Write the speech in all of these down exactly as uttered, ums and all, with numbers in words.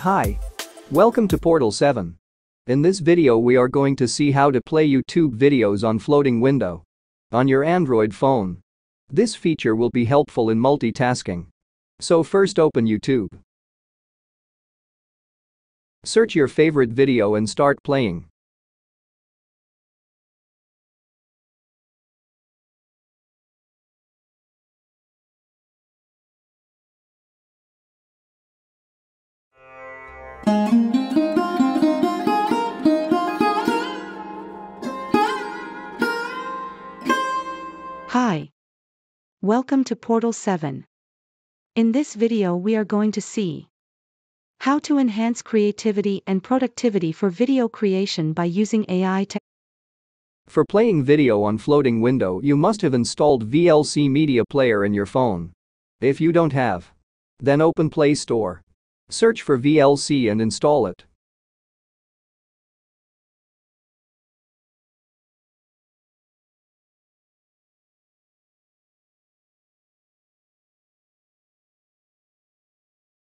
Hi! Welcome to Portal seven. In this video we are going to see how to play YouTube videos on floating window on your Android phone. This feature will be helpful in multitasking. So first open YouTube. Search your favorite video and start playing. Hi. Welcome to Portal seven. In this video we are going to see how to enhance creativity and productivity for video creation by using A I tech. For playing video on floating window you must have installed V L C media player in your phone. If you don't have, then open Play Store. Search for V L C and install it.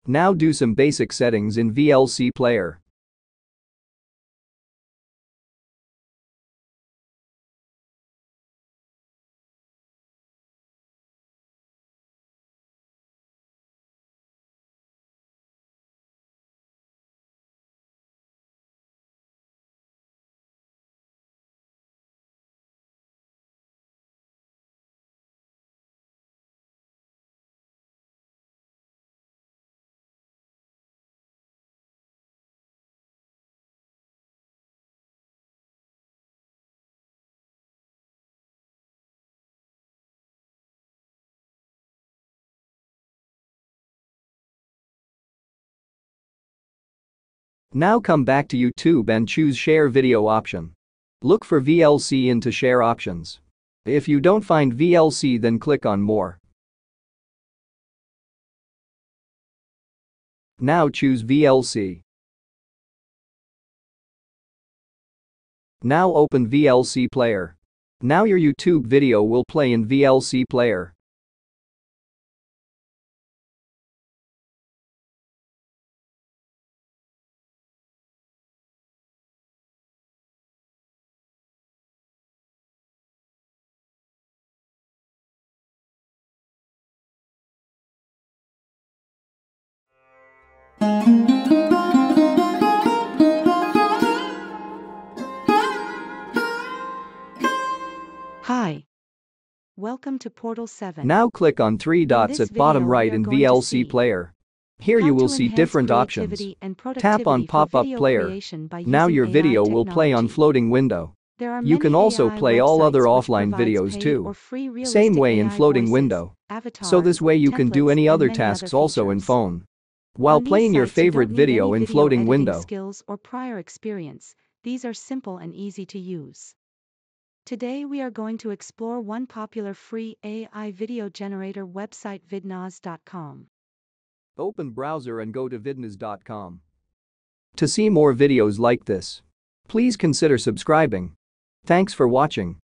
Now do some basic settings in V L C player. Now come back to YouTube and choose Share Video option. Look for V L C into Share options. If you don't find V L C then click on More. Now choose V L C. Now open V L C player. Now your YouTube video will play in V L C player. Hi. Welcome to Portal seven. Now click on three dots at bottom right in V L C player. Here you will see different options. Tap on pop-up player. Now your video will play on floating window. You can also play all other offline videos too. Same way in floating window. So this way you can do any other tasks also in phone. While playing your favorite video in floating window. Skills or prior experience, these are simple and easy to use. Today we are going to explore one popular free A I video generator website, vidnaz dot com. Open browser and go to vidnaz dot com. To see more videos like this, please consider subscribing. Thanks for watching.